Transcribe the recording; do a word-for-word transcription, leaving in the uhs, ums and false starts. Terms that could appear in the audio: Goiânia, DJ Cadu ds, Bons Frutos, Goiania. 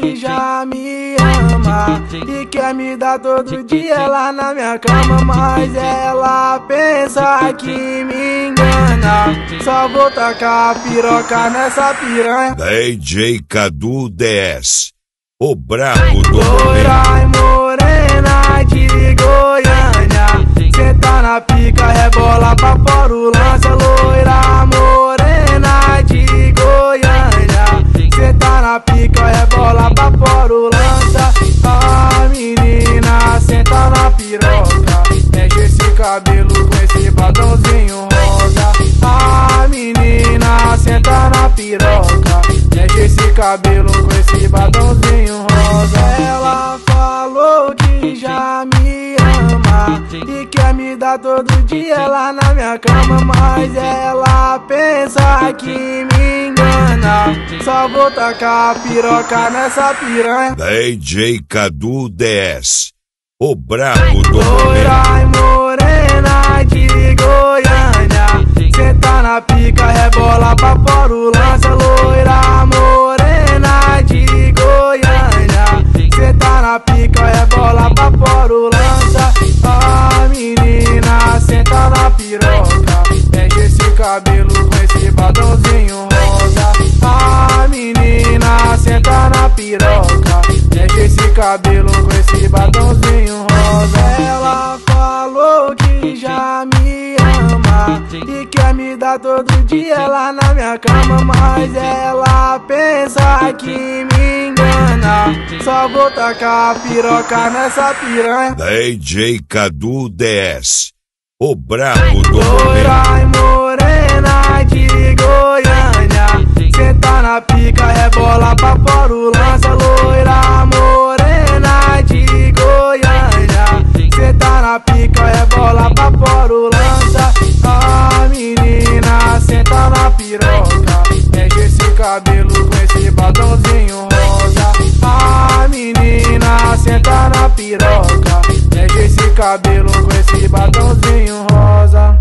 que já me ama e quer me dar todo dia lá na minha cama, mas ela pensa que me engana. Só vou tacar a piroca nessa piranha. D J Cadu D S, o brabo do Goiania. Morena de Goiânia, cê tá na pica, rebola pra fora o lança. Loira morena de Goiânia, cê tá na pica, rebola pra fora o lança. A menina senta na piroca, mexe esse cabelo com esse batonzinho rosa. A menina senta na piroca, mexe esse cabelo com esse batonzinho rosa. Ela falou que já me ama e quer me dar todo dia lá na minha cama, mas ela pensa que me engana. Só vou tacar a piroca nessa piranha. D J Cadu D S, o brabo do momento. Morena de Goiânia, cê tá na pica, rebola pra fora o lança. Loira morena de Goiânia, cê tá na pica, rebola pra fora o lança. A menina senta na piroca, pega esse cabelo com esse batonzinho rosa. A menina senta na piroca, pega esse cabelo com esse batonzinho rosa. Ela falou que já me ama e quer me dar todo dia lá na minha cama, mas ela pensa que me engana. Só vou tacar a piroca nessa piranha. D J Cadu D S, o brabo do momento. Morena de Goiânia, cê tá na pica, rebola pra fora o lança. Loira morena de Goiânia, cê tá na pica, rebola pra fora o lança. A menina senta na piroca, mexe esse cabelo com esse batonzinho rosa. A menina senta na piroca, mexe esse cabelo com esse batonzinho rosa.